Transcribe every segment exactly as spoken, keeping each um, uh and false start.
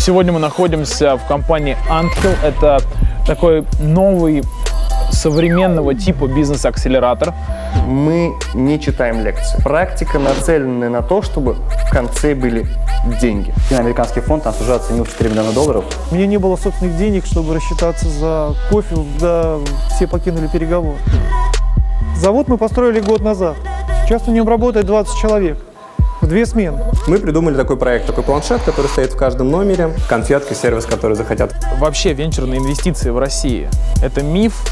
Сегодня мы находимся в компании Anthill. Это такой новый современного типа бизнес-акселератор. Мы не читаем лекции. Практика нацелена на то, чтобы в конце были деньги. Американский фонд нас уже оценил в четыре миллиона долларов. У меня не было собственных денег, чтобы рассчитаться за кофе, да, все покинули переговоры. Завод мы построили год назад. Сейчас на нем работает двадцать человек. В две смены. Мы придумали такой проект, такой планшет, который стоит в каждом номере, конфетки, сервис, который захотят. Вообще венчурные инвестиции в России – это миф.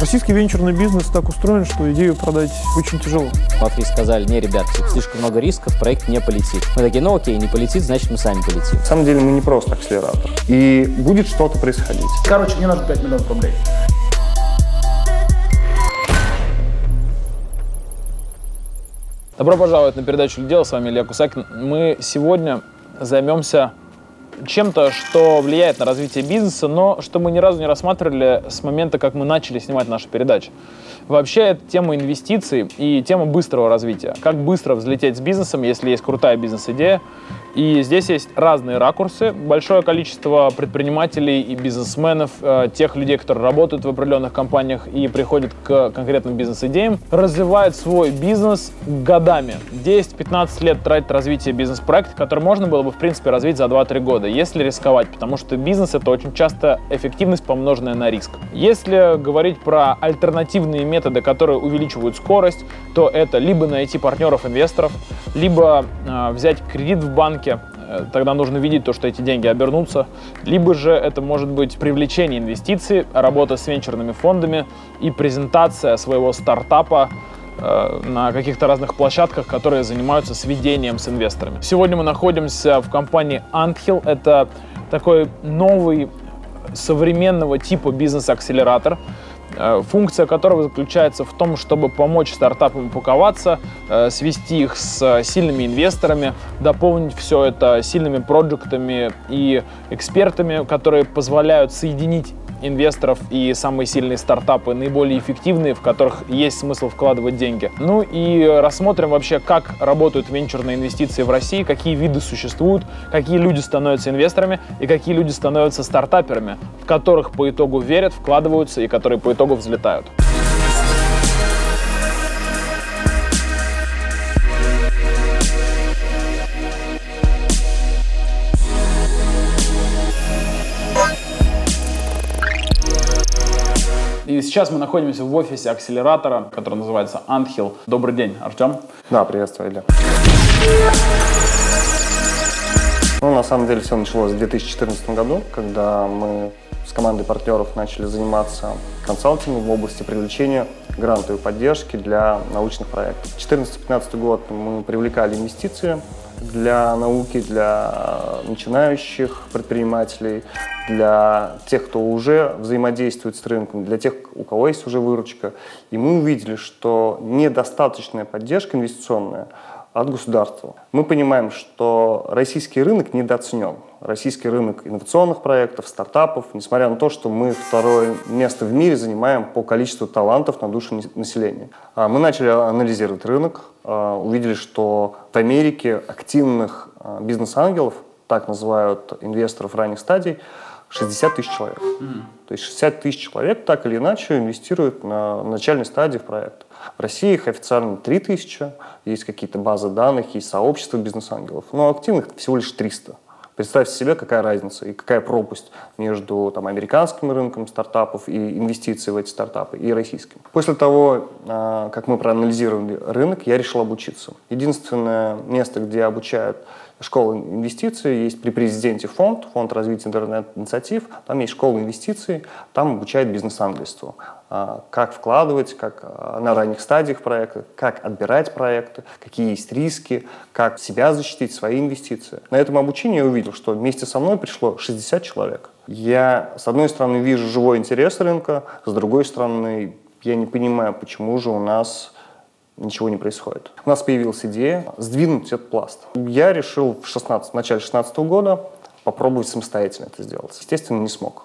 Российский венчурный бизнес так устроен, что идею продать очень тяжело. Пафри сказали: не, ребят, слишком много рисков, проект не полетит. Мы такие: ну окей, не полетит, значит мы сами полетим. На самом деле мы не просто акселератор, и будет что-то происходить. Короче, мне нужно пять миллионов рублей. Добро пожаловать на передачу «Дело». С вами Илья Кусакин. Мы сегодня займемся чем-то, что влияет на развитие бизнеса, но что мы ни разу не рассматривали с момента, как мы начали снимать наши передачи. Вообще, это тема инвестиций и тема быстрого развития. Как быстро взлететь с бизнесом, если есть крутая бизнес-идея. И здесь есть разные ракурсы. Большое количество предпринимателей и бизнесменов, тех людей, которые работают в определенных компаниях и приходят к конкретным бизнес-идеям, развивают свой бизнес годами. десять-пятнадцать лет тратят развитие бизнес-проекта, который можно было бы, в принципе, развить за два-три года, если рисковать, потому что бизнес — это очень часто эффективность, помноженная на риск. Если говорить про альтернативные методы, методы, которые увеличивают скорость, то это либо найти партнеров-инвесторов, либо э, взять кредит в банке, э, тогда нужно видеть то, что эти деньги обернутся, либо же это может быть привлечение инвестиций, работа с венчурными фондами и презентация своего стартапа э, на каких-то разных площадках, которые занимаются сведением с инвесторами. Сегодня мы находимся в компании Anthill. Это такой новый современного типа бизнес-акселератор, функция которого заключается в том, чтобы помочь стартапам упаковаться, свести их с сильными инвесторами, дополнить все это сильными проектами и экспертами, которые позволяют соединить инвесторов и самые сильные стартапы, наиболее эффективные, в которых есть смысл вкладывать деньги. Ну и рассмотрим вообще, как работают венчурные инвестиции в России, какие виды существуют, какие люди становятся инвесторами и какие люди становятся стартаперами, в которых по итогу верят, вкладываются и которые по итогу взлетают. И сейчас мы находимся в офисе акселератора, который называется Anthill. Добрый день, Артем. Да, приветствую, Илья. Ну, на самом деле, все началось в две тысячи четырнадцатом году, когда мы с командой партнеров начали заниматься консалтингом в области привлечения грантовой поддержки для научных проектов. две тысячи четырнадцатый-две тысячи пятнадцатый год мы привлекали инвестиции для науки, для начинающих предпринимателей, для тех, кто уже взаимодействует с рынком, для тех, у кого есть уже выручка. И мы увидели, что недостаточная поддержка инвестиционная от государства. Мы понимаем, что российский рынок недооценен. Российский рынок инновационных проектов, стартапов, несмотря на то, что мы второе место в мире занимаем по количеству талантов на душу населения. Мы начали анализировать рынок, увидели, что в Америке активных бизнес-ангелов, так называют инвесторов ранних стадий, шестьдесят тысяч человек. Mm. То есть шестьдесят тысяч человек так или иначе инвестируют на начальной стадии в проект. В России их официально три тысячи, есть какие-то базы данных, есть сообщество бизнес-ангелов, но активных всего лишь триста. Представьте себе, какая разница и какая пропасть между там, американским рынком стартапов и инвестиций в эти стартапы и российским. После того, как мы проанализировали рынок, я решил обучиться. Единственное место, где обучают школа инвестиций, есть при президенте фонд, фонд развития интернет-инициатив, там есть школа инвестиций, там обучают бизнес-ангельству. Как вкладывать, как на ранних стадиях проекта, как отбирать проекты, какие есть риски, как себя защитить, свои инвестиции. На этом обучении я увидел, что вместе со мной пришло шестьдесят человек. Я, с одной стороны, вижу живой интерес рынка, с другой стороны, я не понимаю, почему же у нас ничего не происходит. У нас появилась идея сдвинуть этот пласт. Я решил в, шестнадцатом, в начале шестнадцатого года попробовать самостоятельно это сделать. Естественно, не смог.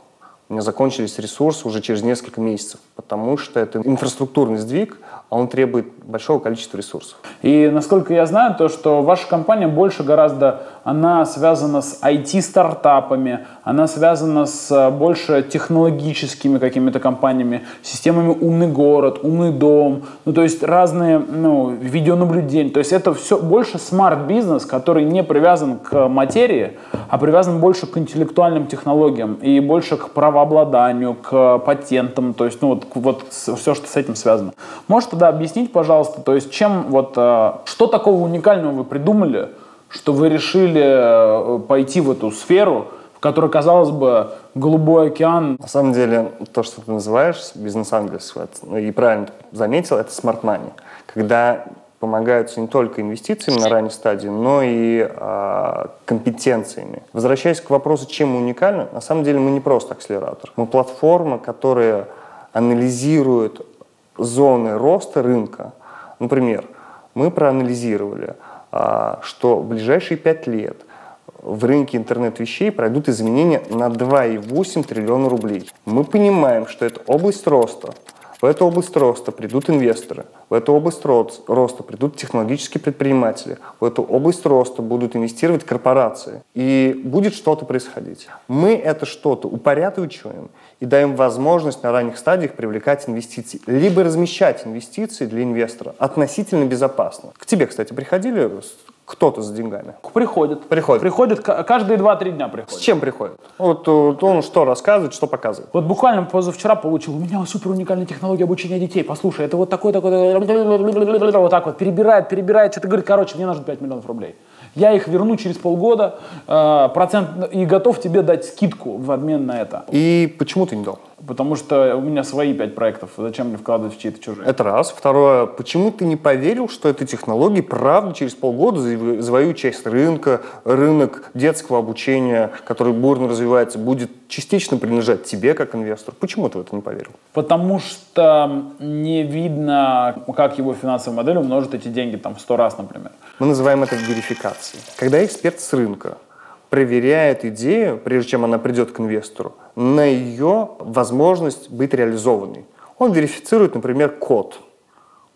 У меня закончились ресурсы уже через несколько месяцев, потому что это инфраструктурный сдвиг, а он требует большого количества ресурсов. И насколько я знаю, то, что ваша компания больше гораздо, она связана с ай ти-стартапами, она связана с больше технологическими какими-то компаниями, системами «Умный город», «Умный дом», ну, то есть разные, ну, видеонаблюдения. То есть это все больше смарт-бизнес, который не привязан к материи, а привязан больше к интеллектуальным технологиям и больше к правообладанию, к патентам, то есть, ну, вот, вот все, что с этим связано. Можете да, объяснить, пожалуйста, то есть чем вот, что такого уникального вы придумали, что вы решили пойти в эту сферу, в которой, казалось бы, голубой океан? На самом деле, то, что ты называешь бизнес-ангельство, и правильно заметил, это смарт-мани, когда помогаются не только инвестициями на ранней стадии, но и э, компетенциями. Возвращаясь к вопросу, чем мы уникальны, на самом деле мы не просто акселератор. Мы платформа, которая анализирует зоны роста рынка. Например, мы проанализировали, что в ближайшие пять лет в рынке интернет-вещей пройдут изменения на два и восемь триллиона рублей. Мы понимаем, что это область роста. В эту область роста придут инвесторы, в эту область роста придут технологические предприниматели, в эту область роста будут инвестировать корпорации. И будет что-то происходить. Мы это что-то упорядочиваем и даем возможность на ранних стадиях привлекать инвестиции, либо размещать инвестиции для инвестора относительно безопасно. К тебе, кстати, приходили кто-то за деньгами? Приходит. Приходит. Приходит каждые два-три дня приходит. С чем приходит? Вот, вот он что рассказывает, что показывает. Вот буквально позавчера получил, у меня супер уникальная технология обучения детей. Послушай, это вот такой, такой, вот так вот, перебирает, перебирает, что-то говорит, короче, мне нужно пять миллионов рублей. Я их верну через полгода, процент, и готов тебе дать скидку в обмен на это. И почему ты не дал? Потому что у меня свои пять проектов, зачем мне вкладывать в чьи-то чужие? Это раз. Второе, почему ты не поверил, что эта технология правда через полгода завоюет часть рынка, рынок детского обучения, который бурно развивается, будет частично принадлежать тебе как инвестору? Почему ты в это не поверил? Потому что не видно, как его финансовая модель умножит эти деньги там, в сто раз, например. Мы называем это верификацией. Когда эксперт с рынка проверяет идею, прежде чем она придет к инвестору, на ее возможность быть реализованной. Он верифицирует, например, код,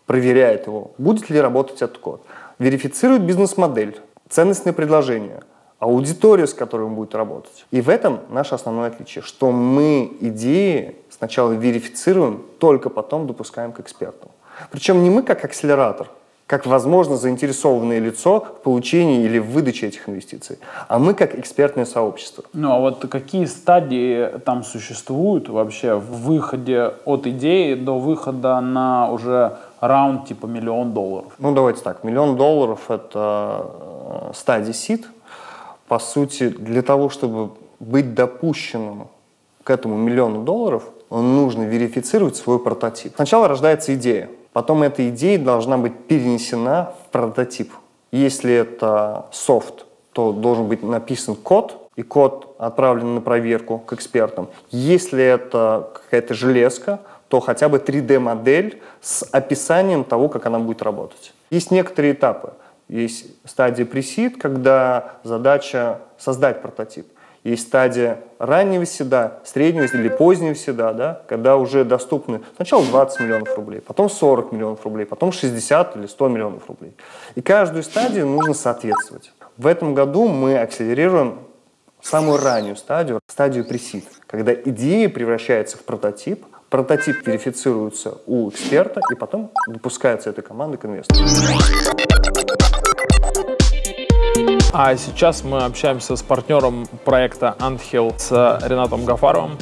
проверяет его, будет ли работать этот код. Верифицирует бизнес-модель, ценностные предложения, аудиторию, с которой он будет работать. И в этом наше основное отличие, что мы идеи сначала верифицируем, только потом допускаем к экспертам. Причем не мы как акселератор, как, возможно, заинтересованное лицо в получении или в выдаче этих инвестиций, а мы как экспертное сообщество. Ну, а вот какие стадии там существуют вообще в выходе от идеи до выхода на уже раунд типа миллион долларов? Ну, давайте так. Миллион долларов – это стадия сид. По сути, для того, чтобы быть допущенным к этому миллиону долларов, нужно верифицировать свой прототип. Сначала рождается идея. Потом эта идея должна быть перенесена в прототип. Если это софт, то должен быть написан код, и код отправлен на проверку к экспертам. Если это какая-то железка, то хотя бы три дэ модель с описанием того, как она будет работать. Есть некоторые этапы. Есть стадия пресид, когда задача создать прототип. Есть стадия раннего сида, среднего или позднего сида, да, когда уже доступны сначала двадцать миллионов рублей, потом сорок миллионов рублей, потом шестьдесят или сто миллионов рублей. И каждую стадию нужно соответствовать. В этом году мы акселерируем самую раннюю стадию, стадию пресид, когда идея превращается в прототип, прототип верифицируется у эксперта и потом допускается этой командой к инвестору. А сейчас мы общаемся с партнером проекта Anthill, с Ренатом Гафаровым.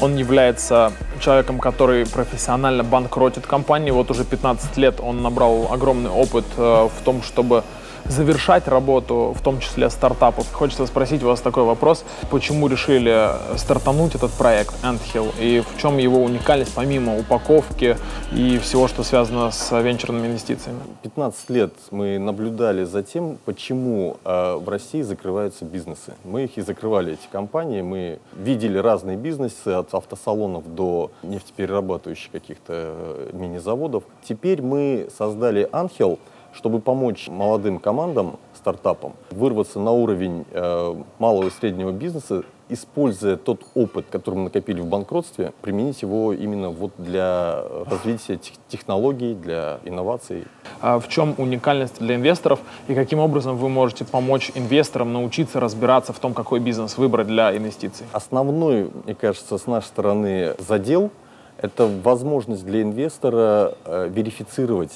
Он является человеком, который профессионально банкротит компании. Вот уже пятнадцать лет он набрал огромный опыт в том, чтобы завершать работу, в том числе стартапов. Хочется спросить у вас такой вопрос. Почему решили стартануть этот проект Anthill? И в чем его уникальность, помимо упаковки и всего, что связано с венчурными инвестициями? пятнадцать лет мы наблюдали за тем, почему в России закрываются бизнесы. Мы их и закрывали, эти компании. Мы видели разные бизнесы, от автосалонов до нефтеперерабатывающих каких-то мини-заводов. Теперь мы создали Anthill, чтобы помочь молодым командам, стартапам вырваться на уровень э, малого и среднего бизнеса, используя тот опыт, который мы накопили в банкротстве, применить его именно вот для развития тех, технологий, для инноваций. А в чем уникальность для инвесторов и каким образом вы можете помочь инвесторам научиться разбираться в том, какой бизнес выбрать для инвестиций? Основной, мне кажется, с нашей стороны задел – это возможность для инвестора верифицировать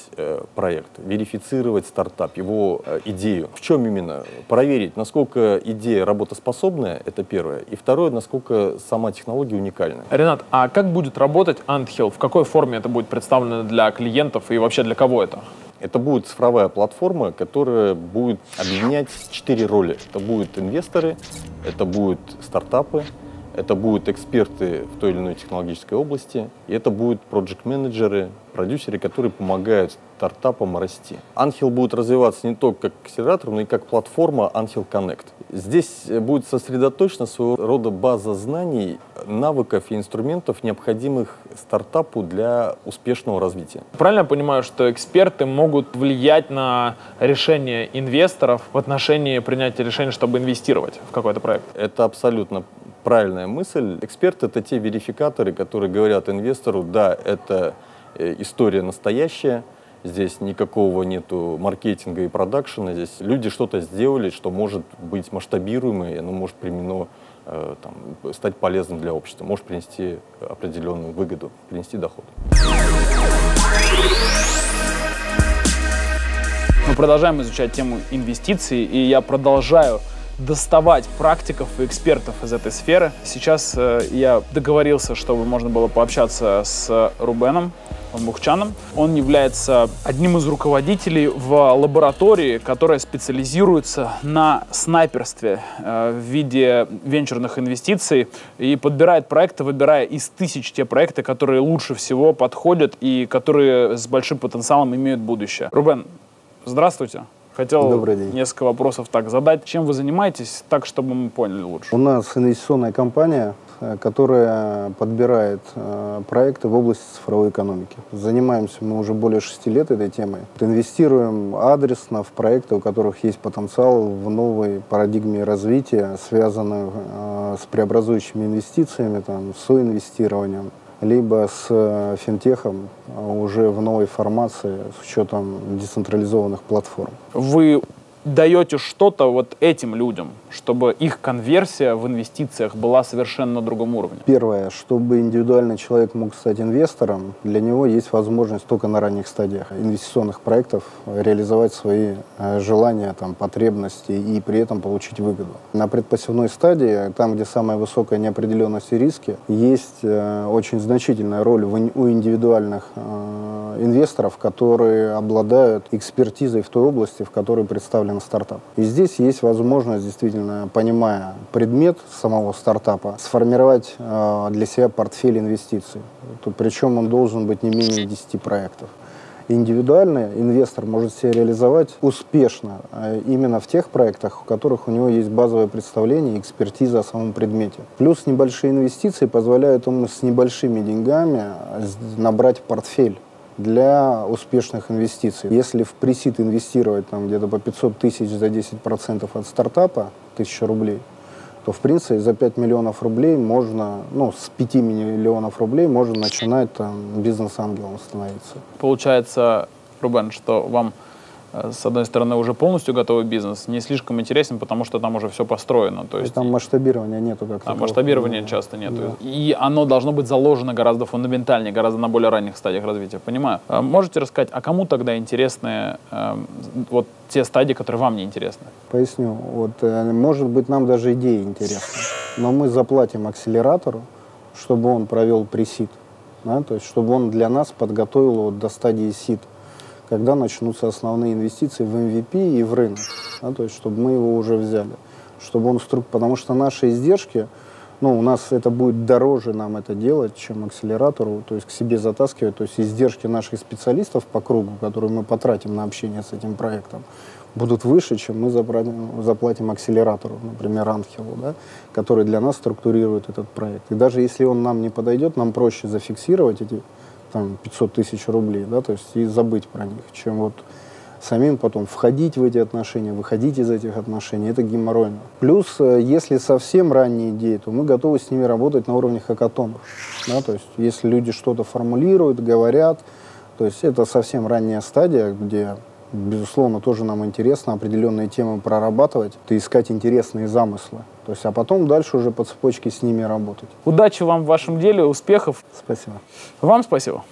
проект, верифицировать стартап, его идею. В чем именно? Проверить, насколько идея работоспособная – это первое. И второе, насколько сама технология уникальна. Ренат, а как будет работать Anthill? В какой форме это будет представлено для клиентов и вообще для кого это? Это будет цифровая платформа, которая будет объединять четыре роли. Это будут инвесторы, это будут стартапы, это будут эксперты в той или иной технологической области, и это будут проджект-менеджеры, продюсеры, которые помогают стартапам расти. Anthill будет развиваться не только как акселератор, но и как платформа Anthill Connect. Здесь будет сосредоточена своего рода база знаний, навыков и инструментов, необходимых стартапу для успешного развития. Правильно я понимаю, что эксперты могут влиять на решение инвесторов в отношении принятия решений, чтобы инвестировать в какой-то проект? Это абсолютно правильная мысль. Эксперты — это те верификаторы, которые говорят инвестору, да, это история настоящая, здесь никакого нету маркетинга и продакшена, здесь люди что-то сделали, что может быть масштабируемо, и оно может применено, э, там, стать полезным для общества, может принести определенную выгоду, принести доход. Мы продолжаем изучать тему инвестиций, и я продолжаю доставать практиков и экспертов из этой сферы. Сейчас э, я договорился, чтобы можно было пообщаться с Рубеном Бухчаном. Он является одним из руководителей в лаборатории, которая специализируется на снайперстве э, в виде венчурных инвестиций и подбирает проекты, выбирая из тысяч те проекты, которые лучше всего подходят и которые с большим потенциалом имеют будущее. Рубен, здравствуйте. Хотел несколько вопросов так задать. Чем вы занимаетесь, так, чтобы мы поняли лучше? У нас инвестиционная компания, которая подбирает э, проекты в области цифровой экономики. Занимаемся мы уже более шести лет этой темой. Инвестируем адресно в проекты, у которых есть потенциал в новой парадигме развития, связанной э, с преобразующими инвестициями, там, соинвестированием, либо с финтехом уже в новой формации с учетом децентрализованных платформ. Вы даете что-то вот этим людям, чтобы их конверсия в инвестициях была совершенно на другом уровне? Первое, чтобы индивидуальный человек мог стать инвестором, для него есть возможность только на ранних стадиях инвестиционных проектов реализовать свои желания, там, потребности и при этом получить выгоду. На предпосевной стадии, там, где самая высокая неопределенность и риски, есть э, очень значительная роль в, у индивидуальных э, инвесторов, которые обладают экспертизой в той области, в которой представлен стартап. И здесь есть возможность, действительно, понимая предмет самого стартапа, сформировать э, для себя портфель инвестиций. То, причем он должен быть не менее десяти проектов. Индивидуально инвестор может себя реализовать успешно э, именно в тех проектах, у которых у него есть базовое представление и экспертиза о самом предмете. Плюс небольшие инвестиции позволяют ему с небольшими деньгами набрать портфель для успешных инвестиций. Если в пресид инвестировать где-то по пятьсот тысяч за десять процентов от стартапа, тысяча рублей, то, в принципе, за пять миллионов рублей можно, ну, с пяти миллионов рублей можно начинать там бизнес-ангелом становиться. Получается, Рубен, что вам, с одной стороны, уже полностью готовый бизнес не слишком интересен, потому что там уже все построено. То есть там масштабирования нету как-то. А масштабирования да. часто нету. Да. И оно должно быть заложено гораздо фундаментальнее, гораздо на более ранних стадиях развития. Понимаю. А можете рассказать, а кому тогда интересны э, вот те стадии, которые вам не интересны? Поясню. Вот, э, может быть, нам даже идеи интересны, но мы заплатим акселератору, чтобы он провел пресид, да? То есть чтобы он для нас подготовил вот до стадии сид, когда начнутся основные инвестиции в эм ви пи и в рынок, да, то есть чтобы мы его уже взяли, чтобы он струк, потому что наши издержки, ну, у нас это будет дороже нам это делать, чем акселератору, то есть к себе затаскивать, то есть издержки наших специалистов по кругу, которые мы потратим на общение с этим проектом, будут выше, чем мы заплатим, заплатим акселератору, например, Anthill, да, который для нас структурирует этот проект. И даже если он нам не подойдет, нам проще зафиксировать эти там пятьсот тысяч рублей, да, то есть и забыть про них, чем вот самим потом входить в эти отношения, выходить из этих отношений, это геморройно. Плюс, если совсем ранние идеи, то мы готовы с ними работать на уровне хакатонов. Да, то есть, если люди что-то формулируют, говорят, то есть это совсем ранняя стадия, где, безусловно, тоже нам интересно определенные темы прорабатывать, и искать интересные замыслы. То есть, а потом дальше уже по цепочке с ними работать. Удачи вам в вашем деле, успехов. Спасибо. Вам спасибо.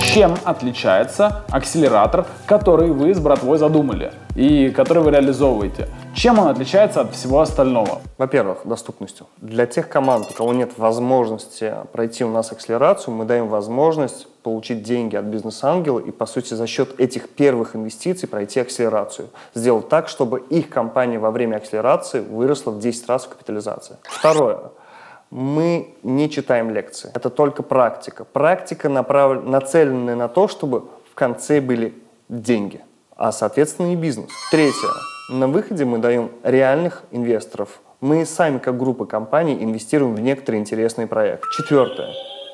Чем отличается акселератор, который вы с братвой задумали и который вы реализовываете? Чем он отличается от всего остального? Во-первых, доступностью. Для тех команд, у кого нет возможности пройти у нас акселерацию, мы даем возможность получить деньги от бизнес-ангела и, по сути, за счет этих первых инвестиций пройти акселерацию. Сделать так, чтобы их компания во время акселерации выросла в десять раз в капитализации. Второе. Мы не читаем лекции. Это только практика. Практика направлена, нацеленная на то, чтобы в конце были деньги, а, соответственно, и бизнес. Третье. На выходе мы даем реальных инвесторов. Мы сами, как группа компаний, инвестируем в некоторые интересные проекты. Четвертое.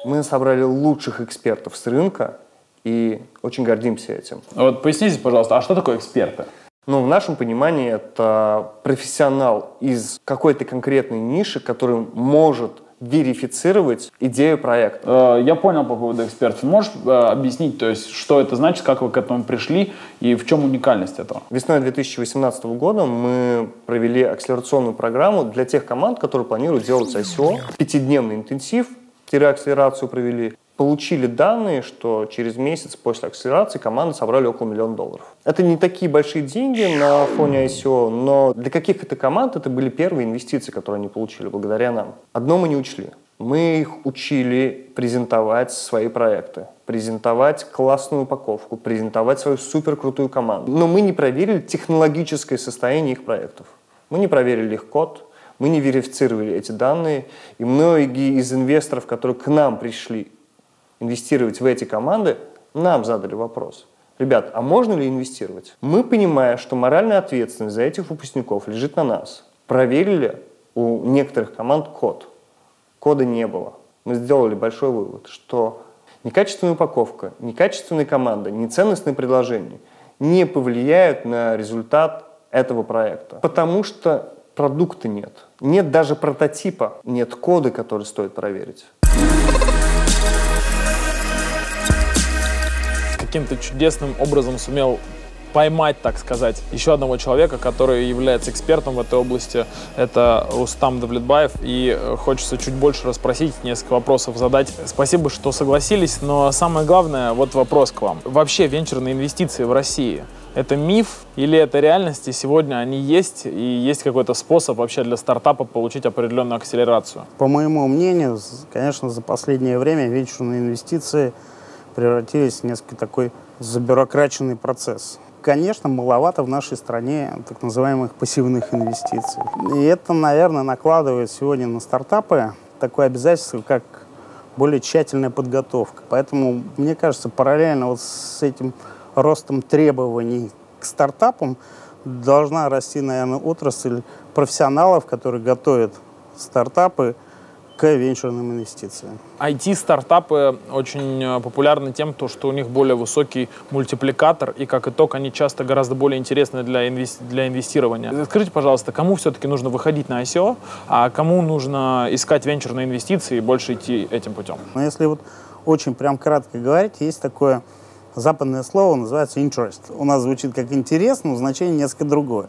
Мы собрали лучших экспертов с рынка и очень гордимся этим. Вот поясните, пожалуйста, а что такое эксперты? Ну, в нашем понимании это профессионал из какой-то конкретной ниши, который может верифицировать идею проекта. Я понял по поводу экспертов. Можешь объяснить, то есть, что это значит, как вы к этому пришли и в чем уникальность этого? Весной две тысячи восемнадцатого года мы провели акселерационную программу для тех команд, которые планируют делать ай си о. Пятидневный интенсив, акселерацию провели. Получили данные, что через месяц после акселерации команды собрали около миллиона долларов. Это не такие большие деньги на фоне ай си о, но для каких-то команд это были первые инвестиции, которые они получили благодаря нам. Одно мы не учли. Мы их учили презентовать свои проекты, презентовать классную упаковку, презентовать свою суперкрутую команду. Но мы не проверили технологическое состояние их проектов. Мы не проверили их код. Мы не верифицировали эти данные. И многие из инвесторов, которые к нам пришли инвестировать в эти команды, нам задали вопрос. Ребят, а можно ли инвестировать? Мы, понимая, что моральная ответственность за этих выпускников лежит на нас, проверили у некоторых команд код. Кода не было. Мы сделали большой вывод, что некачественная упаковка, некачественная команда, неценностные предложения не повлияют на результат этого проекта. Потому что продукта нет. Нет даже прототипа. Нет кода, который стоит проверить. Каким-то чудесным образом сумел поймать, так сказать, еще одного человека, который является экспертом в этой области. Это Рустам Давлетбаев. И хочется чуть больше расспросить, несколько вопросов задать. Спасибо, что согласились, но самое главное, вот вопрос к вам. Вообще венчурные инвестиции в России – это миф или это реальность? И сегодня они есть, и есть какой-то способ вообще для стартапа получить определенную акселерацию? По моему мнению, конечно, за последнее время венчурные инвестиции превратились в несколько такой забюрокраченный процесс. Конечно, маловато в нашей стране так называемых пассивных инвестиций. И это, наверное, накладывает сегодня на стартапы такое обязательство, как более тщательная подготовка. Поэтому, мне кажется, параллельно вот с этим ростом требований к стартапам должна расти, наверное, отрасль профессионалов, которые готовят стартапы к венчурным инвестициям. ай ти-стартапы очень популярны тем, что у них более высокий мультипликатор, и как итог они часто гораздо более интересны для, инвести... для инвестирования. Скажите, пожалуйста, кому все-таки нужно выходить на ай си о, а кому нужно искать венчурные инвестиции и больше идти этим путем? Но если вот очень прям кратко говорить, есть такое западное слово, называется interest. У нас звучит как интерес, но значение несколько другое.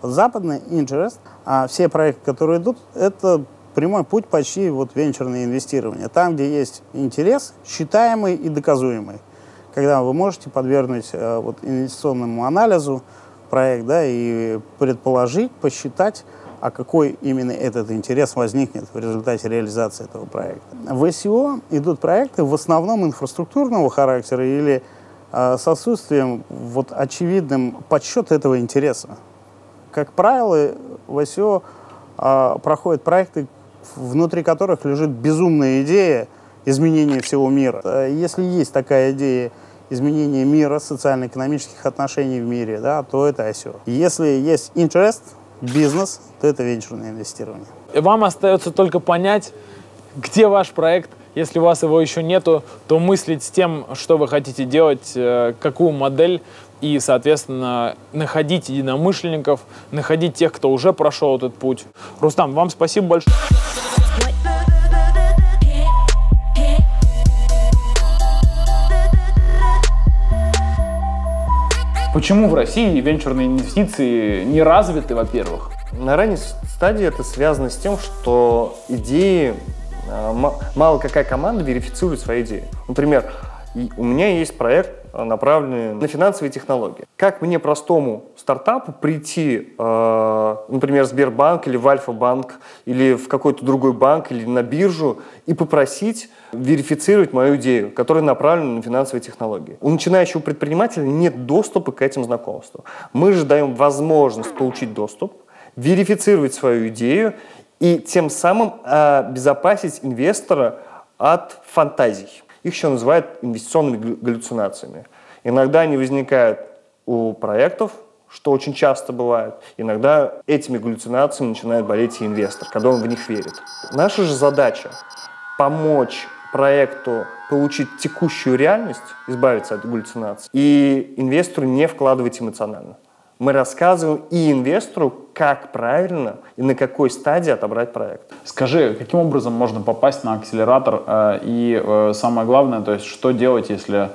Вот западный interest, а все проекты, которые идут, это прямой путь почти вот венчурное инвестирование. Там, где есть интерес, считаемый и доказуемый. Когда вы можете подвергнуть э, вот, инвестиционному анализу проект, да, и предположить, посчитать, а какой именно этот интерес возникнет в результате реализации этого проекта. В ай си о идут проекты в основном инфраструктурного характера или э, с отсутствием вот, очевидным подсчета этого интереса. Как правило, в ай си о э, проходят проекты, внутри которых лежит безумная идея изменения всего мира. Если есть такая идея изменения мира, социально-экономических отношений в мире, да, то это ай си о. Если есть интерес, бизнес, то это венчурное инвестирование. Вам остается только понять, где ваш проект Если у вас его еще нету, то мыслить с тем, что вы хотите делать, какую модель, и, соответственно, находить единомышленников, находить тех, кто уже прошел этот путь. Рустам, вам спасибо большое. Почему в России венчурные инвестиции не развиты, во-первых? На ранней стадии это связано с тем, что идеи, мало какая команда верифицирует свои идеи. Например, у меня есть проект, направленный на финансовые технологии. Как мне, простому стартапу, прийти, например, в Сбербанк или в Альфа-банк, или в какой-то другой банк, или на биржу, и попросить верифицировать мою идею, которая направлена на финансовые технологии? У начинающего предпринимателя нет доступа к этим знакомствам. Мы же даем возможность получить доступ, верифицировать свою идею и тем самым обезопасить инвестора от фантазий. Их еще называют инвестиционными галлюцинациями. Иногда они возникают у проектов, что очень часто бывает. Иногда этими галлюцинациями начинает болеть и инвестор, когда он в них верит. Наша же задача – помочь проекту получить текущую реальность, избавиться от галлюцинаций, и инвестору не вкладывать эмоционально. Мы рассказываем и инвестору, как правильно и на какой стадии отобрать проект. Скажи, каким образом можно попасть на акселератор? Э, и э, самое главное, то есть, что делать, если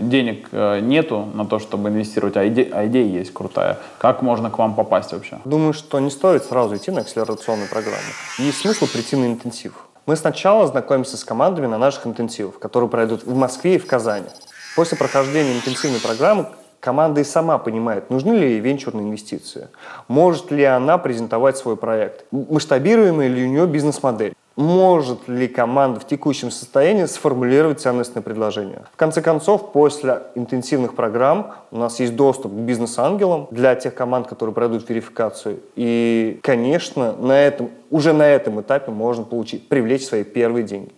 денег э, нету на то, чтобы инвестировать, а, иде, а идея есть крутая? Как можно к вам попасть вообще? Думаю, что не стоит сразу идти на акселерационную программу. Есть смысл прийти на интенсив. Мы сначала знакомимся с командами на наших интенсивах, которые пройдут в Москве и в Казани. После прохождения интенсивной программы команда и сама понимает, нужны ли ей венчурные инвестиции, может ли она презентовать свой проект, масштабируемая ли у нее бизнес-модель, может ли команда в текущем состоянии сформулировать ценностное предложение. В конце концов, после интенсивных программ у нас есть доступ к бизнес-ангелам для тех команд, которые пройдут верификацию. И, конечно, на этом, уже на этом этапе можно получить, привлечь свои первые деньги.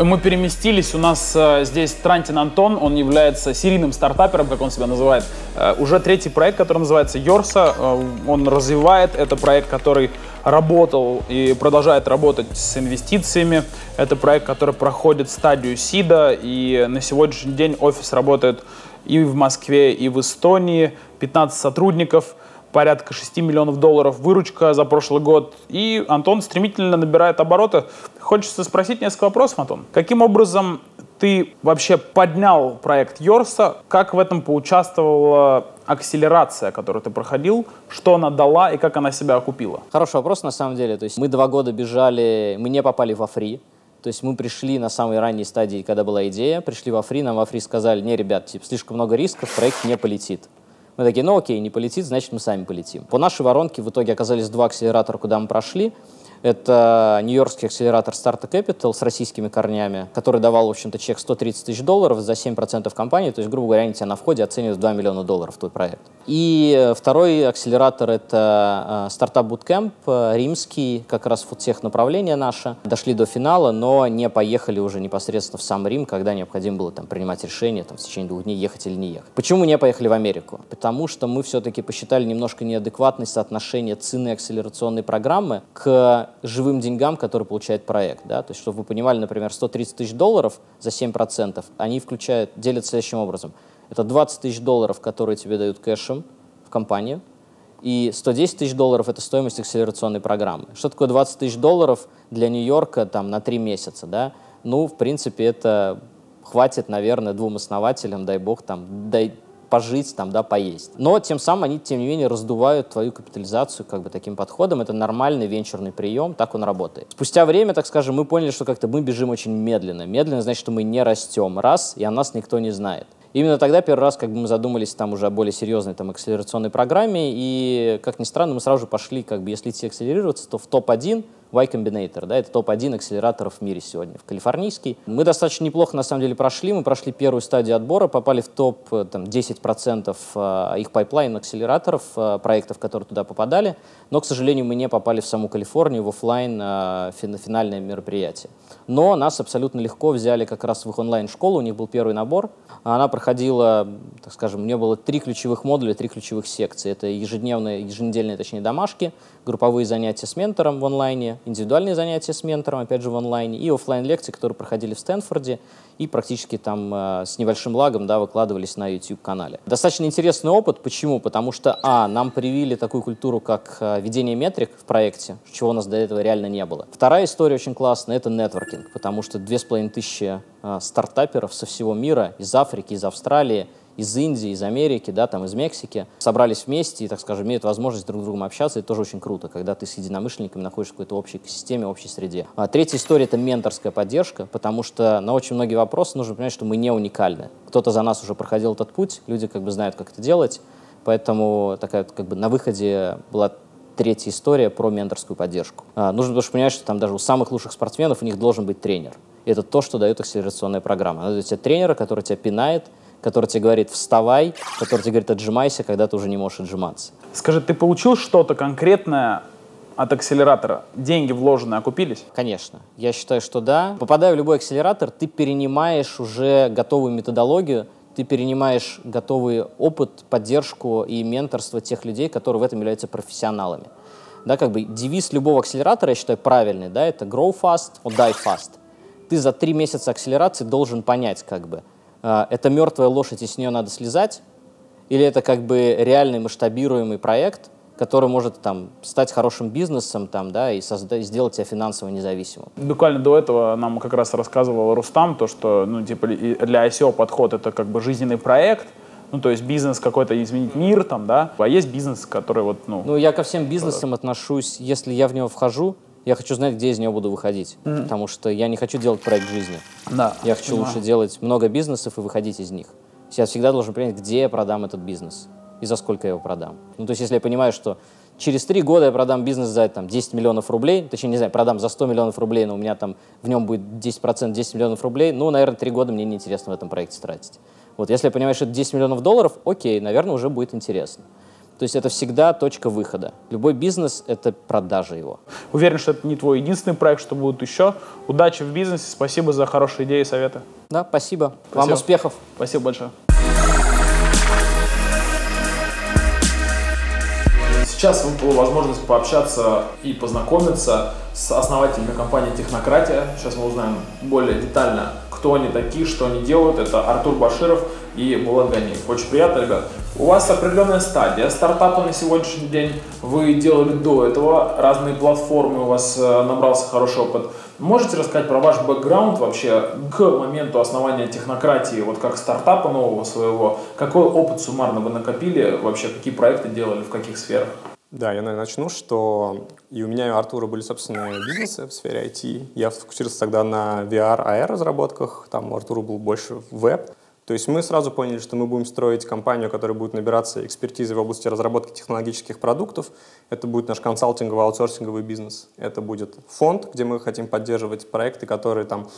Мы переместились, у нас э, здесь Трантин Антон, он является серийным стартапером, как он себя называет. Э, уже третий проект, который называется Yorsa, э, он развивает. Это проект, который работал и продолжает работать с инвестициями. Это проект, который проходит стадию сида, и на сегодняшний день офис работает и в Москве, и в Эстонии. пятнадцать сотрудников, порядка шести миллионов долларов выручка за прошлый год. И Антон стремительно набирает обороты. Хочется спросить несколько вопросов, Антон. Каким образом ты вообще поднял проект Yorsa? Как в этом поучаствовала акселерация, которую ты проходил? Что она дала и как она себя окупила? Хороший вопрос, на самом деле. То есть мы два года бежали, мы не попали во фри. То есть мы пришли на самой ранней стадии, когда была идея, пришли во фри, нам во фри сказали: не, ребят, типа, слишком много рисков, проект не полетит. Мы такие: ну окей, не полетит, значит, мы сами полетим. По нашей воронке в итоге оказались два акселератора, куда мы прошли. Это нью-йоркский акселератор Startup Capital с российскими корнями, который давал, в общем-то, чек сто тридцать тысяч долларов за семь процентов компании. То есть, грубо говоря, они тебя на входе оценивают два миллиона долларов твой проект. И второй акселератор — это стартап Bootcamp, римский, как раз фудтех направление наше. Дошли до финала, но не поехали уже непосредственно в сам Рим, когда необходимо было там принимать решение там, в течение двух дней ехать или не ехать. Почему не поехали в Америку? Потому что мы все-таки посчитали немножко неадекватность соотношения цены акселерационной программы к живым деньгам, которые получает проект. Да? То есть, чтобы вы понимали, например, сто тридцать тысяч долларов за семь процентов, они включают, делят следующим образом. Это двадцать тысяч долларов, которые тебе дают кэшем в компанию, и сто десять тысяч долларов — это стоимость акселерационной программы. Что такое двадцать тысяч долларов для Нью-Йорка там, на три месяца? Да? Ну, в принципе, это хватит, наверное, двум основателям, дай бог, там, дай... пожить, там, да, поесть. Но тем самым они, тем не менее, раздувают твою капитализацию как бы таким подходом. Это нормальный венчурный прием, так он работает. Спустя время, так скажем, мы поняли, что как-то мы бежим очень медленно. Медленно значит, что мы не растем. Раз, и о нас никто не знает. Именно тогда первый раз как бы мы задумались там уже о более серьезной там акселерационной программе, и, как ни странно, мы сразу же пошли, как бы, если идти акселерироваться, то в топ один Y Combinator, да, это топ один акселераторов в мире сегодня, в калифорнийский. Мы достаточно неплохо, на самом деле, прошли. Мы прошли первую стадию отбора, попали в топ там, десять процентов их пайплайн акселераторов, проектов, которые туда попадали. Но, к сожалению, мы не попали в саму Калифорнию, в офлайн финальное мероприятие. Но нас абсолютно легко взяли как раз в их онлайн-школу, у них был первый набор. Она проходила, так скажем, у нее было три ключевых модуля, три ключевых секции. Это ежедневные, еженедельные, точнее, домашки, групповые занятия с ментором в онлайне, индивидуальные занятия с ментором, опять же, в онлайне, и офлайн лекции, которые проходили в Стэнфорде, и практически там э, с небольшим лагом, да, выкладывались на YouTube-канале. Достаточно интересный опыт. Почему? Потому что, а, нам привили такую культуру, как э, ведение метрик в проекте, чего у нас до этого реально не было. Вторая история очень классная — это нетворкинг, потому что две с половиной тысячи э, стартаперов со всего мира, из Африки, из Австралии, из Индии, из Америки, да, там, из Мексики, собрались вместе и, так скажем, имеют возможность друг с другом общаться. Это тоже очень круто, когда ты с единомышленниками находишься в какой-то общей экосистеме, общей среде. А третья история — это менторская поддержка, потому что на очень многие вопросы нужно понимать, что мы не уникальны. Кто-то за нас уже проходил этот путь, люди как бы знают, как это делать, поэтому такая как бы на выходе была третья история про менторскую поддержку. А, нужно потому что понимать, что там даже у самых лучших спортсменов у них должен быть тренер. И это то, что дает акселерационная программа. Она дает тебе тренера, который тебя пинает, который тебе говорит «вставай», который тебе говорит «отжимайся», когда ты уже не можешь отжиматься. Скажи, ты получил что-то конкретное от акселератора? Деньги вложенные окупились? Конечно. Я считаю, что да. Попадая в любой акселератор, ты перенимаешь уже готовую методологию, ты перенимаешь готовый опыт, поддержку и менторство тех людей, которые в этом являются профессионалами. Да, как бы девиз любого акселератора, я считаю, правильный, да, это «grow fast» or «die fast». Ты за три месяца акселерации должен понять, как бы, это мертвая лошадь, и с нее надо слезать, или это как бы реальный масштабируемый проект, который может там стать хорошим бизнесом там, да, и создать, сделать тебя финансово независимым. Буквально до этого нам как раз рассказывал Рустам, то, что ну, типа, для ай си о подход — это как бы жизненный проект, ну, то есть бизнес какой-то изменить мир, там, да, а есть бизнес, который вот, ну... Ну, я ко всем бизнесам отношусь, если я в него вхожу, я хочу знать, где из него буду выходить, mm-hmm. потому что я не хочу делать проект жизни. Да, я хочу понимаю. Лучше делать много бизнесов и выходить из них. Я всегда должен понять, где я продам этот бизнес и за сколько я его продам. Ну, то есть, если я понимаю, что через три года я продам бизнес за там, десять миллионов рублей, точнее, не знаю, продам за сто миллионов рублей, но у меня там в нем будет десять процентов, десять миллионов рублей, ну, наверное, три года мне неинтересно в этом проекте тратить. Вот, если я понимаю, что это десять миллионов долларов, окей, наверное, уже будет интересно. То есть это всегда точка выхода. Любой бизнес — это продажа его. Уверен, что это не твой единственный проект, что будут еще. Удачи в бизнесе, спасибо за хорошие идеи и советы. Да, спасибо. спасибо. Вам успехов. Спасибо большое. Сейчас выпала возможность пообщаться и познакомиться с основателями компании «Технократия». Сейчас мы узнаем более детально, кто они такие, что они делают. Это Артур Баширов и Булагани. Очень приятно, ребят. У вас определенная стадия стартапа на сегодняшний день. Вы делали до этого разные платформы, у вас набрался хороший опыт. Можете рассказать про ваш бэкграунд вообще к моменту основания «Технократии», вот как стартапа нового своего? Какой опыт суммарно вы накопили? Вообще, какие проекты делали, в каких сферах? Да, я, наверное, начну, что и у меня, и у Артура были собственные бизнесы в сфере ай ти. Я фокусировался тогда на ви ар эй ар-разработках, там у Артура был больше веб. То есть мы сразу поняли, что мы будем строить компанию, которая будет набираться экспертизы в области разработки технологических продуктов. Это будет наш консалтинговый, аутсорсинговый бизнес. Это будет фонд, где мы хотим поддерживать проекты, которые там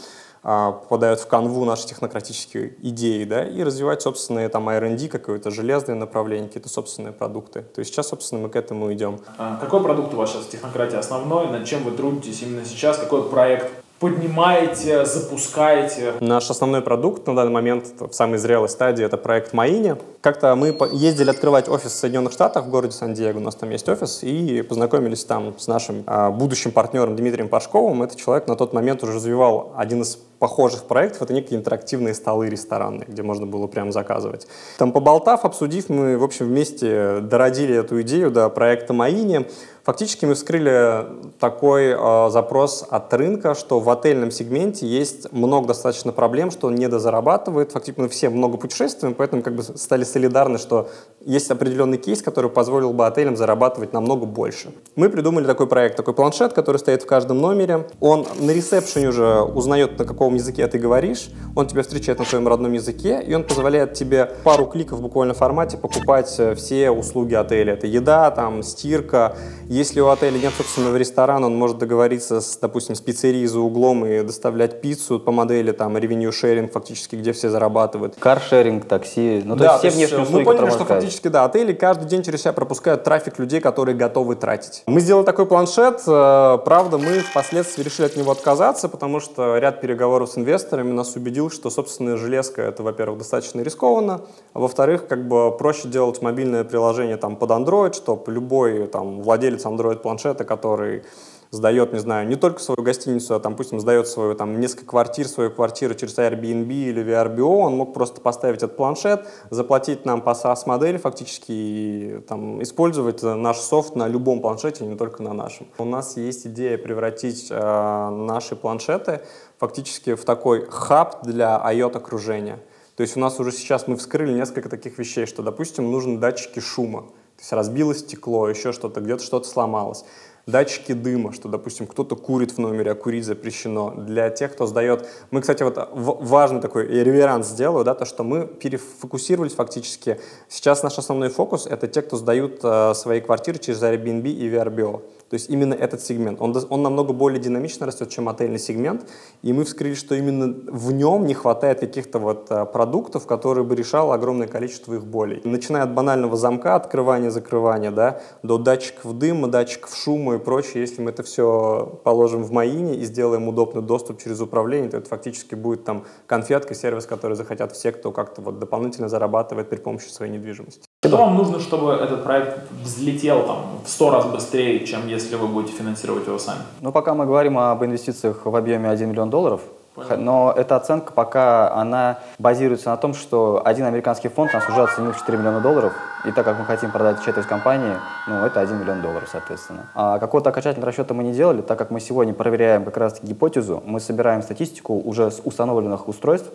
попадают в канву наши технократические идеи, да, и развивать собственные там ар энд ди, какое-то железное направление, какие-то собственные продукты. То есть сейчас, собственно, мы к этому идем. А какой продукт у вас сейчас в «Технократии» основной? Над чем вы трудитесь именно сейчас? Какой проект поднимаете, запускаете? Наш основной продукт на данный момент в самой зрелой стадии — это проект Maini. Как-то мы ездили открывать офис в Соединенных Штатах, в городе Сан-Диего, у нас там есть офис, и познакомились там с нашим а, будущим партнером Дмитрием Пашковым. Этот человек на тот момент уже развивал один из похожих проектов, это некие интерактивные столы ресторанные, где можно было прям заказывать. Там поболтав, обсудив, мы, в общем, вместе дородили эту идею до проекта Maini. Фактически мы вскрыли такой э, запрос от рынка, что в отельном сегменте есть много достаточно проблем, что он недозарабатывает. Фактически мы все много путешествуем, поэтому как бы стали солидарны, что есть определенный кейс, который позволил бы отелям зарабатывать намного больше. Мы придумали такой проект, такой планшет, который стоит в каждом номере. Он на ресепшене уже узнает, на каком языке ты говоришь, он тебя встречает на своем родном языке, и он позволяет тебе пару кликов буквально в формате покупать все услуги отеля. Это еда, там, стирка Если у отеля нет собственного ресторана, он может договориться с, допустим, с пиццерией за углом и доставлять пиццу по модели там ревенью-шеринг, фактически, где все зарабатывают. Каршеринг, такси, ну то да, есть все внешние услуги. Мы поняли, что фактически, да, отели каждый день через себя пропускают трафик людей, которые готовы тратить. Мы сделали такой планшет, правда, мы впоследствии решили от него отказаться, потому что ряд переговоров с инвесторами нас убедил, что собственная железка, это, во-первых, достаточно рискованно, а во-вторых, как бы проще делать мобильное приложение там под Android, чтобы любой там владелец Android-планшета, который сдает, не знаю, не только свою гостиницу, а там, допустим, сдает свою, там, несколько квартир, свою квартиру через Airbnb или ви ар би о, он мог просто поставить этот планшет, заплатить нам по SaaS-модели фактически и там, использовать наш софт на любом планшете, не только на нашем. У нас есть идея превратить э, наши планшеты фактически в такой хаб для IoT-окружения. То есть у нас уже сейчас мы вскрыли несколько таких вещей, что, допустим, нужны датчики шума, то есть разбилось стекло, еще что-то, где-то что-то сломалось. Датчики дыма, что, допустим, кто-то курит в номере, а курить запрещено. Для тех, кто сдает... Мы, кстати, вот важный такой реверанс сделаю, да, то, что мы перефокусировались фактически. Сейчас наш основной фокус — это те, кто сдают э, свои квартиры через Airbnb и ви ар би о. То есть именно этот сегмент. Он, он намного более динамично растет, чем отельный сегмент. И мы вскрыли, что именно в нем не хватает каких-то вот продуктов, которые бы решало огромное количество их болей. Начиная от банального замка, открывания, закрывания, да, до датчиков дыма, датчиков шума и прочее. Если мы это все положим в Maini и сделаем удобный доступ через управление, то это фактически будет там конфетка, сервис, который захотят все, кто как-то вот дополнительно зарабатывает при помощи своей недвижимости. Что вам нужно, чтобы этот проект взлетел там, в сто раз быстрее, чем если вы будете финансировать его сами? Ну, пока мы говорим об инвестициях в объеме один миллион долларов, понятно. Но эта оценка пока она базируется на том, что один американский фонд нас уже оценил в четыре миллиона долларов, и так как мы хотим продать четверть компании, ну, это один миллион долларов, соответственно. А какого-то окончательного расчета мы не делали, так как мы сегодня проверяем как раз гипотезу, мы собираем статистику уже с установленных устройств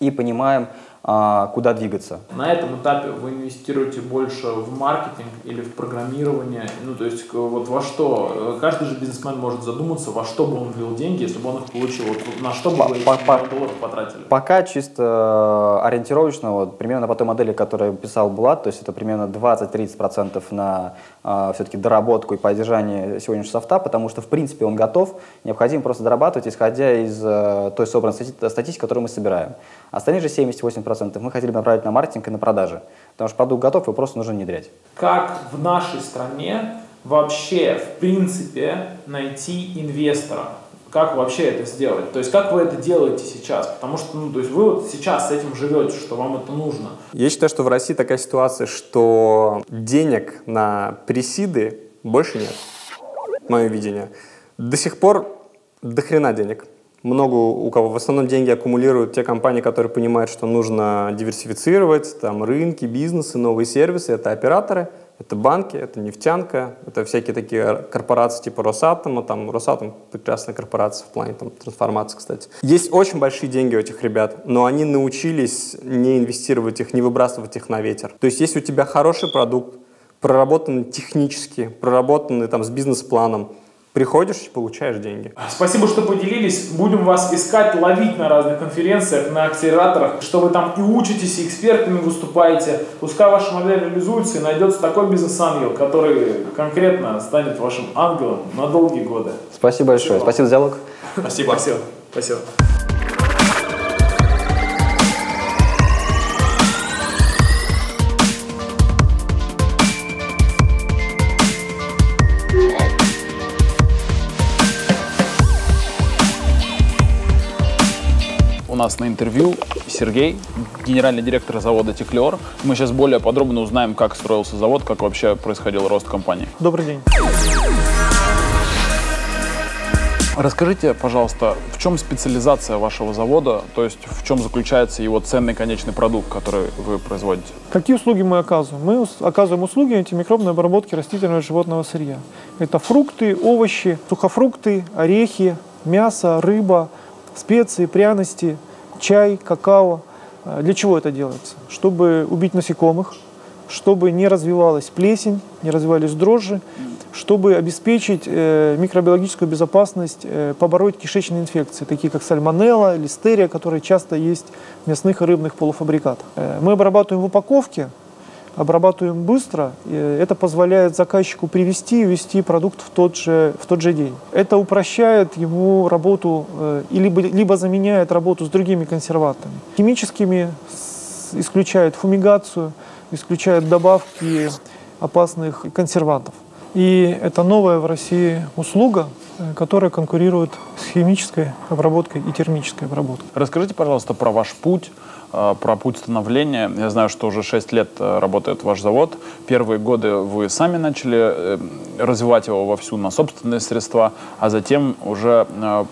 и понимаем, куда двигаться. На этом этапе вы инвестируете больше в маркетинг или в программирование? Ну, то есть, вот во что? Каждый же бизнесмен может задуматься, во что бы он влил деньги, если бы он их получил. Вот на что бы вы миллион долларов потратили? Пока чисто ориентировочно, вот, примерно по той модели, которую писал Булат, то есть это примерно двадцать-тридцать процентов на э, все-таки доработку и поддержание сегодняшнего софта, потому что, в принципе, он готов. Необходимо просто дорабатывать, исходя из э, той собранной стати статистики, которую мы собираем. Остальные же семьдесят-восемьдесят процентов мы хотели бы направить на маркетинг и на продажи, потому что продукт готов, его просто нужно внедрять. Как в нашей стране вообще, в принципе, найти инвестора? Как вообще это сделать? То есть, как вы это делаете сейчас? Потому что, ну, то есть, вы вот сейчас с этим живете, что вам это нужно. Я считаю, что в России такая ситуация, что денег на пресиды больше нет. Мое видение. До сих пор до хрена денег. Много у кого. В основном деньги аккумулируют те компании, которые понимают, что нужно диверсифицировать, там, рынки, бизнесы, новые сервисы. Это операторы, это банки, это нефтянка, это всякие такие корпорации типа Росатома. Там, Росатом – прекрасная корпорация в плане там, трансформации, кстати. Есть очень большие деньги у этих ребят, но они научились не инвестировать их, не выбрасывать их на ветер. То есть если у тебя хороший продукт, проработанный технически, проработанный там, с бизнес-планом, приходишь и получаешь деньги. Спасибо, что поделились. Будем вас искать, ловить на разных конференциях, на акселераторах, что вы там и учитесь, и экспертами выступаете. Пускай ваша модель реализуется и найдется такой бизнес-ангел, который конкретно станет вашим ангелом на долгие годы. Спасибо большое. Спасибо за диалог. Спасибо. Спасибо. Спасибо. У нас на интервью Сергей, генеральный директор завода «Теклеор». Мы сейчас более подробно узнаем, как строился завод, как вообще происходил рост компании. Добрый день. Расскажите, пожалуйста, в чем специализация вашего завода, то есть в чем заключается его ценный конечный продукт, который вы производите? Какие услуги мы оказываем? Мы оказываем услуги антимикробной обработки растительного и животного сырья. Это фрукты, овощи, сухофрукты, орехи, мясо, рыба, специи, пряности, чай, какао. Для чего это делается? Чтобы убить насекомых, чтобы не развивалась плесень, не развивались дрожжи, чтобы обеспечить микробиологическую безопасность, побороть кишечные инфекции, такие как сальмонелла, листерия, которые часто есть в мясных и рыбных полуфабрикатах. Мы обрабатываем в упаковке, обрабатываем быстро. Это позволяет заказчику привести и ввести продукт в тот же, в тот же день. Это упрощает ему работу, либо, либо заменяет работу с другими консервантами. Химическими исключает фумигацию, исключает добавки опасных консервантов. И это новая в России услуга, которая конкурирует с химической обработкой и термической обработкой. Расскажите, пожалуйста, про ваш путь, про путь становления. Я знаю, что уже шесть лет работает ваш завод. Первые годы вы сами начали развивать его вовсю на собственные средства, а затем уже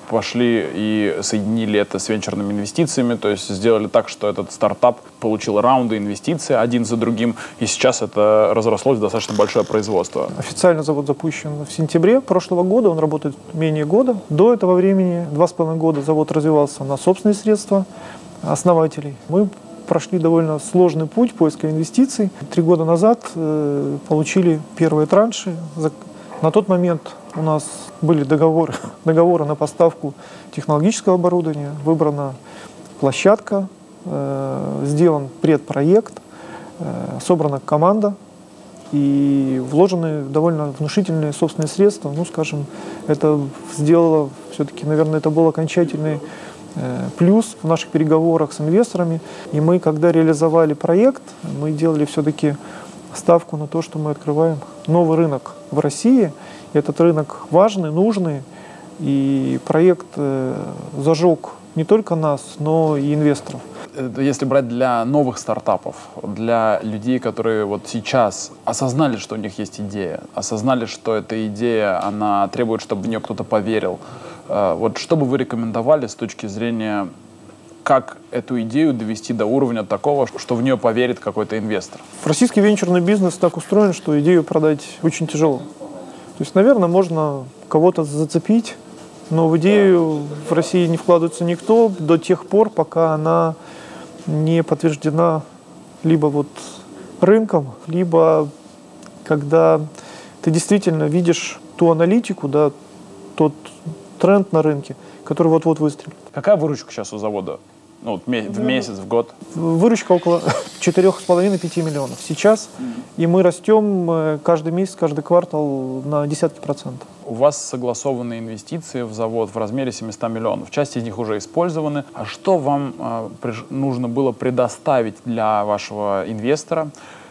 пошли и соединили это с венчурными инвестициями, то есть сделали так, что этот стартап получил раунды инвестиций один за другим, и сейчас это разрослось в достаточно большое производство. Официально завод запущен в сентябре прошлого года, он работает менее года. До этого времени, два с половиной года, завод развивался на собственные средства основателей. Мы прошли довольно сложный путь поиска инвестиций. Три года назад э, получили первые транши. На тот момент у нас были договоры, договоры на поставку технологического оборудования, выбрана площадка, э, сделан предпроект, э, собрана команда и вложены довольно внушительные собственные средства. Ну, скажем, это сделало, все-таки, наверное, это был окончательный плюс в наших переговорах с инвесторами. И мы, когда реализовали проект, мы делали все-таки ставку на то, что мы открываем новый рынок в России. Этот рынок важный, нужный. И проект зажег не только нас, но и инвесторов. Если брать для новых стартапов, для людей, которые вот сейчас осознали, что у них есть идея, осознали, что эта идея, она требует, чтобы в нее кто-то поверил, вот что бы вы рекомендовали с точки зрения, как эту идею довести до уровня такого, что в нее поверит какой-то инвестор? Российский венчурный бизнес так устроен, что идею продать очень тяжело. То есть, наверное, можно кого-то зацепить, но в идею в России не вкладывается никто до тех пор, пока она не подтверждена либо вот рынком, либо когда ты действительно видишь ту аналитику, да, тот тренд на рынке, который вот-вот выстрелит. Какая выручка сейчас у завода? Ну, вот в месяц, в год? Выручка около четырёх с половиной — пяти миллионов сейчас. И мы растем каждый месяц, каждый квартал на десятки процентов. У вас согласованы инвестиции в завод в размере семисот миллионов. Часть из них уже использованы. А что вам э, приж... нужно было предоставить для вашего инвестора,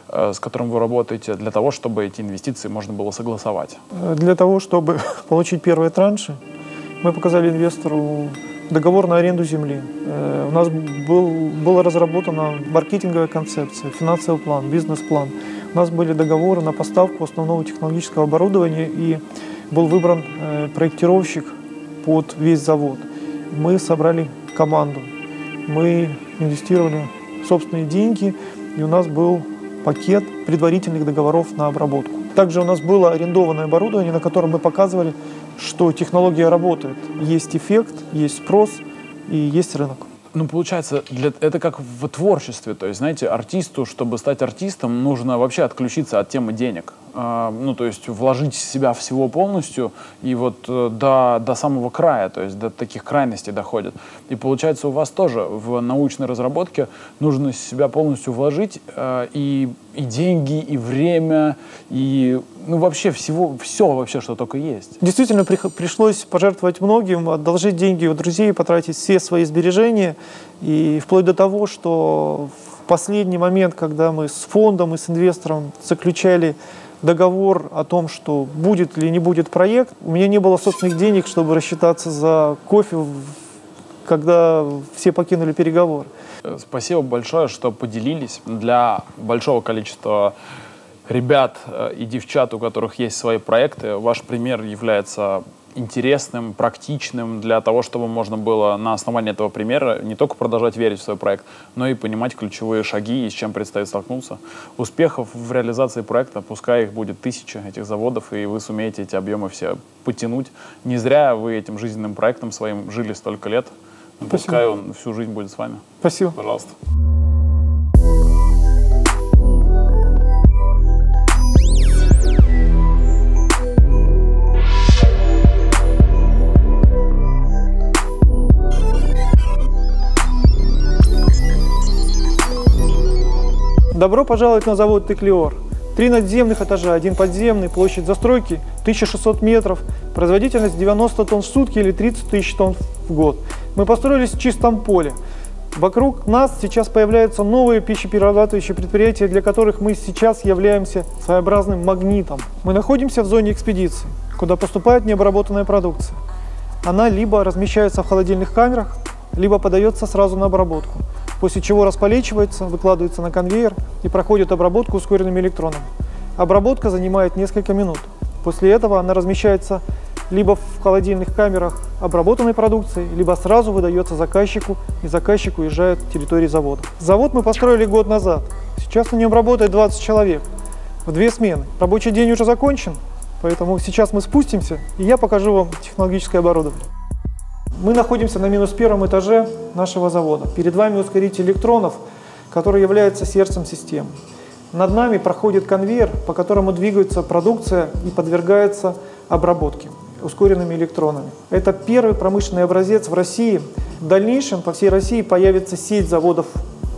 э, с которым вы работаете, для того, чтобы эти инвестиции можно было согласовать? Для того, чтобы получить первые транши, мы показали инвестору договор на аренду земли. Э, у нас был, была разработана маркетинговая концепция, финансовый план, бизнес-план. У нас были договоры на поставку основного технологического оборудования и был выбран э, проектировщик под весь завод. Мы собрали команду, мы инвестировали собственные деньги, и у нас был пакет предварительных договоров на обработку. Также у нас было арендованное оборудование, на котором мы показывали, что технология работает. Есть эффект, есть спрос и есть рынок. Ну, получается, для, это как в творчестве. То есть, знаете, артисту, чтобы стать артистом, нужно вообще отключиться от темы денег. Э, ну, то есть, вложить себя всего полностью и вот э, до, до самого края, то есть, до таких крайностей доходит. И получается, у вас тоже в научной разработке нужно себя полностью вложить э, и, и деньги, и время, и ну, вообще всего, все вообще, что только есть. Действительно, при, пришлось пожертвовать многим, одолжить деньги у друзей, потратить все свои сбережения. И вплоть до того, что в последний момент, когда мы с фондом и с инвестором заключали договор о том, что будет или не будет проект, у меня не было собственных денег, чтобы рассчитаться за кофе, когда все покинули переговоры. Спасибо большое, что поделились. Для большого количества ребят и девчат, у которых есть свои проекты, ваш пример является интересным, практичным для того, чтобы можно было на основании этого примера не только продолжать верить в свой проект, но и понимать ключевые шаги и с чем предстоит столкнуться. Успехов в реализации проекта, пускай их будет тысяча, этих заводов, и вы сумеете эти объемы все потянуть. Не зря вы этим жизненным проектом своим жили столько лет. Пускай он всю жизнь будет с вами. Спасибо. Пожалуйста. Добро пожаловать на завод Теклеор. Три надземных этажа, один подземный, площадь застройки тысяча шестьсот метров, производительность девяносто тонн в сутки или тридцать тысяч тонн в год. Мы построились в чистом поле. Вокруг нас сейчас появляются новые пищеперерабатывающие предприятия, для которых мы сейчас являемся своеобразным магнитом. Мы находимся в зоне экспедиции, куда поступает необработанная продукция. Она либо размещается в холодильных камерах, либо подается сразу на обработку, после чего распалечивается, выкладывается на конвейер и проходит обработку ускоренными электронами. Обработка занимает несколько минут. После этого она размещается либо в холодильных камерах обработанной продукции, либо сразу выдается заказчику, и заказчик уезжает с территории завода. Завод мы построили год назад. Сейчас на нем работает двадцать человек в две смены. Рабочий день уже закончен, поэтому сейчас мы спустимся, и я покажу вам технологическое оборудование. Мы находимся на минус первом этаже нашего завода. Перед вами ускоритель электронов, который является сердцем системы. Над нами проходит конвейер, по которому двигается продукция и подвергается обработке ускоренными электронами. Это первый промышленный образец в России. В дальнейшем по всей России появится сеть заводов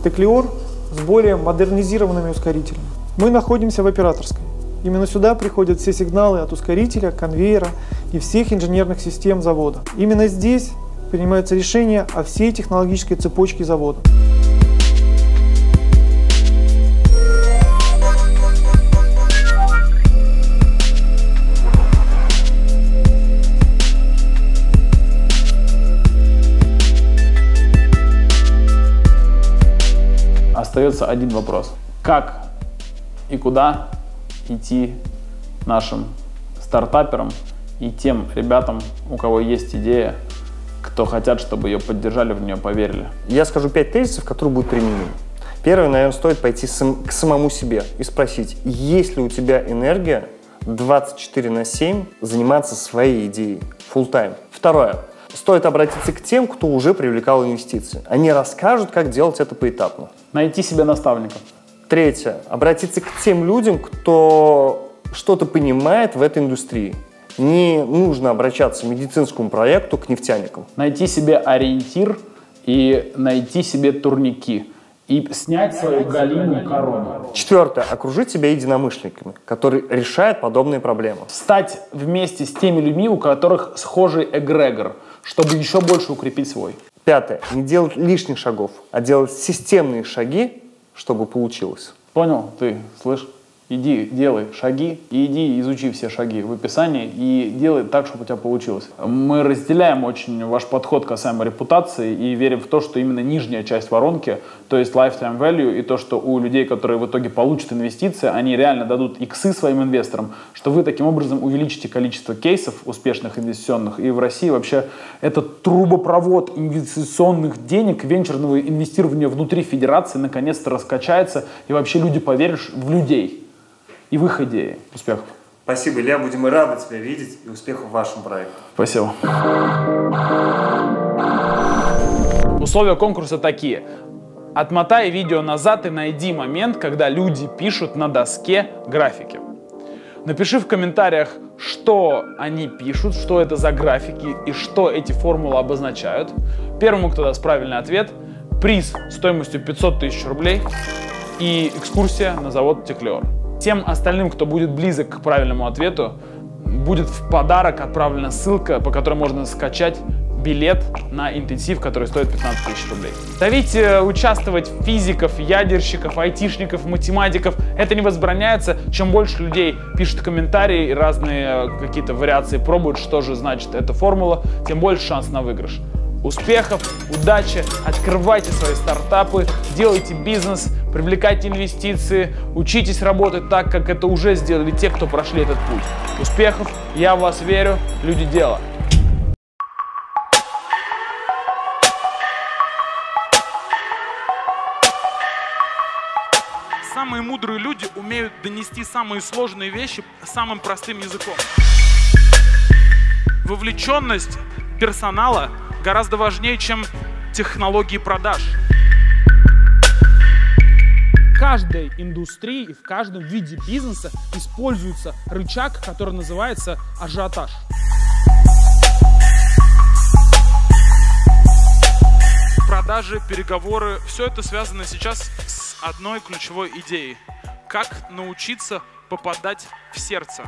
Теклеор с более модернизированными ускорителями. Мы находимся в операторской. Именно сюда приходят все сигналы от ускорителя, конвейера и всех инженерных систем завода. Именно здесь принимается решение о всей технологической цепочке завода. Остается один вопрос. Как и куда идти нашим стартаперам и тем ребятам, у кого есть идея, кто хотят, чтобы ее поддержали, в нее поверили? Я скажу пять тезисов, которые будут применимы. Первое, наверное, стоит пойти сам, к самому себе и спросить, есть ли у тебя энергия двадцать четыре на семь заниматься своей идеей фулл-тайм. Второе. Стоит обратиться к тем, кто уже привлекал инвестиции. Они расскажут, как делать это поэтапно. Найти себе наставника. Третье. Обратиться к тем людям, кто что-то понимает в этой индустрии. Не нужно обращаться к медицинскому проекту, к нефтяникам. Найти себе ориентир и найти себе турники. И снять свою галимую корону. Четвертое. Окружить себя единомышленниками, которые решают подобные проблемы. Встать вместе с теми людьми, у которых схожий эгрегор, чтобы еще больше укрепить свой. Пятое. Не делать лишних шагов, а делать системные шаги, чтобы получилось. Понял, ты, слышь? Иди, делай шаги, и иди, изучи все шаги в описании, и делай так, чтобы у тебя получилось. Мы разделяем очень ваш подход касаемо репутации и верим в то, что именно нижняя часть воронки, то есть lifetime value, и то, что у людей, которые в итоге получат инвестиции, они реально дадут иксы своим инвесторам, что вы таким образом увеличите количество кейсов успешных инвестиционных. И в России вообще это трубопровод инвестиционных денег, венчурного инвестирования внутри федерации наконец-то раскачается, и вообще люди поверят в людей и в их идеи. Успехов. Спасибо, Илья. Будем и рады тебя видеть. И успехов в вашем проекте. Спасибо. Условия конкурса такие. Отмотай видео назад и найди момент, когда люди пишут на доске графики. Напиши в комментариях, что они пишут, что это за графики и что эти формулы обозначают. Первому, кто даст правильный ответ, приз стоимостью пятьсот тысяч рублей и экскурсия на завод Теклеор. Тем остальным, кто будет близок к правильному ответу, будет в подарок отправлена ссылка, по которой можно скачать билет на интенсив, который стоит пятнадцать тысяч рублей. Давите участвовать физиков, ядерщиков, айтишников, математиков. Это не возбраняется. Чем больше людей пишут комментарии и разные какие-то вариации пробуют, что же значит эта формула, тем больше шанс на выигрыш. Успехов, удачи, открывайте свои стартапы, делайте бизнес, привлекайте инвестиции, учитесь работать так, как это уже сделали те, кто прошли этот путь. Успехов, я в вас верю, люди дела. Самые мудрые люди умеют донести самые сложные вещи самым простым языком. Вовлеченность персонала гораздо важнее, чем технологии продаж. В каждой индустрии и в каждом виде бизнеса используется рычаг, который называется ажиотаж. Продажи, переговоры, все это связано сейчас с одной ключевой идеей. Как научиться попадать в сердце.